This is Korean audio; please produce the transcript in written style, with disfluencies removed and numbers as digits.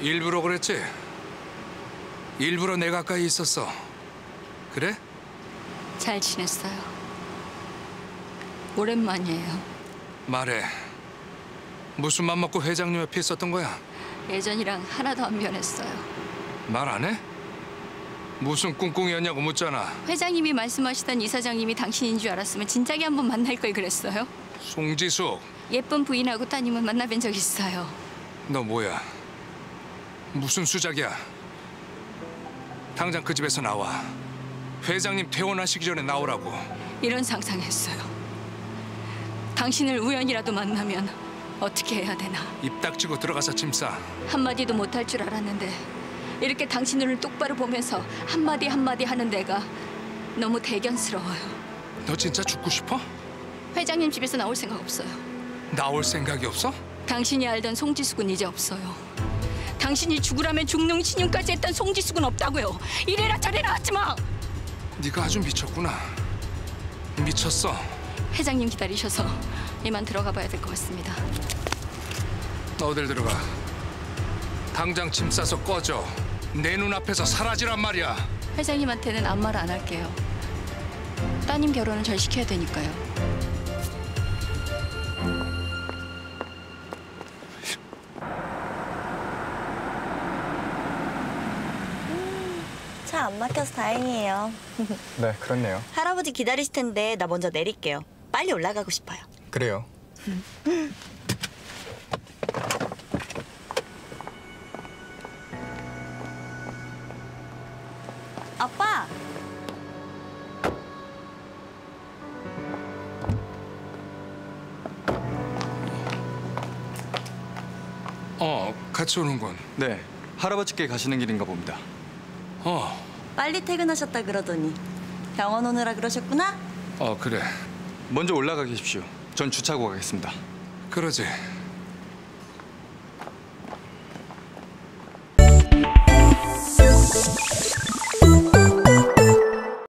일부러 그랬지? 일부러 내 가까이 있었어. 그래? 잘 지냈어요. 오랜만이에요. 말해. 무슨 맘 먹고 회장님 옆에 있었던 거야? 예전이랑 하나도 안 변했어요. 말 안 해? 무슨 꿍꿍이었냐고 묻잖아. 회장님이 말씀하시던 이사장님이 당신인 줄 알았으면 진작에 한번 만날 걸 그랬어요. 송지숙. 예쁜 부인하고 따님은 만나뵌 적 있어요. 너 뭐야? 무슨 수작이야? 당장 그 집에서 나와. 회장님 퇴원하시기 전에 나오라고. 이런 상상했어요. 당신을 우연이라도 만나면 어떻게 해야 되나. 입 닥치고 들어가서 짐 싸. 한마디도 못할 줄 알았는데 이렇게 당신 눈을 똑바로 보면서 한마디 한마디 하는 내가 너무 대견스러워요. 너 진짜 죽고 싶어? 회장님 집에서 나올 생각 없어요. 나올 생각이 없어? 당신이 알던 송지숙은 이제 없어요. 당신이 죽으라면 죽는 신용까지 했던 송지숙은 없다고요. 이래라 저래라 하지 마. 네가 아주 미쳤구나. 미쳤어. 회장님 기다리셔서 이만 들어가 봐야 될 것 같습니다. 너들 들어가. 당장 짐 싸서 꺼져. 내 눈앞에서 사라지란 말이야. 회장님한테는 아무 말 안 할게요. 따님 결혼은 잘 시켜야 되니까요. 차 안 막혀서 다행이에요. 네, 그렇네요. 할아버지 기다리실 텐데 나 먼저 내릴게요. 빨리 올라가고 싶어요. 그래요. 아빠! 같이 오는군. 네, 할아버지께 가시는 길인가 봅니다. 빨리 퇴근하셨다 그러더니 병원 오느라 그러셨구나? 그래. 먼저 올라가 계십시오. 전 주차하고 가겠습니다. 그러지.